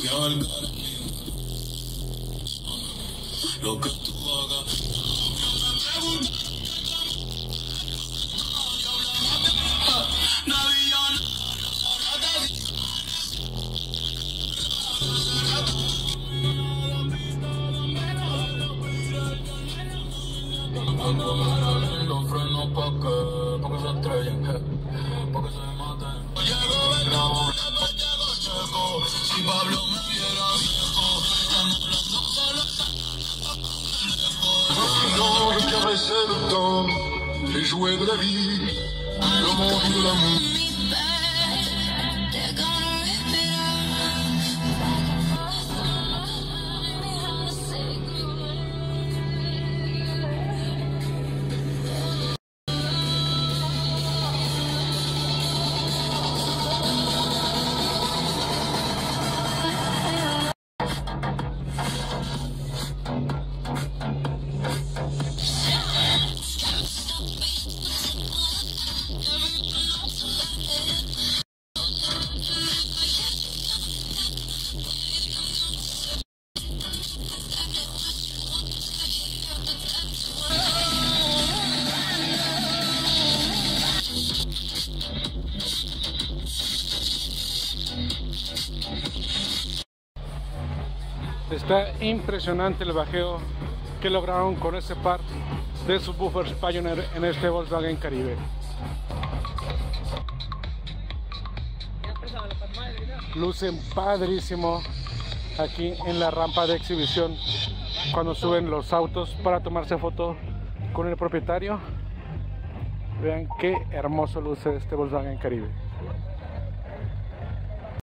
hacia el Caribe. Lo que tú hagas, no me preguntes. Cuando me salen los frenos pa' que se estrellen, pa' que se maten. Llego, vengo, llego, checo. Si Pablo me viera viejo, ya no la toco, la saco, la lejos. Je caressais le temps, les jouets de la vie, le monde de l'amour. Está impresionante el bajeo que lograron con este par de subwoofers Pioneer en este Volkswagen Caribe. Lucen padrísimo aquí en la rampa de exhibición cuando suben los autos para tomarse foto con el propietario. Vean qué hermoso luce este Volkswagen Caribe.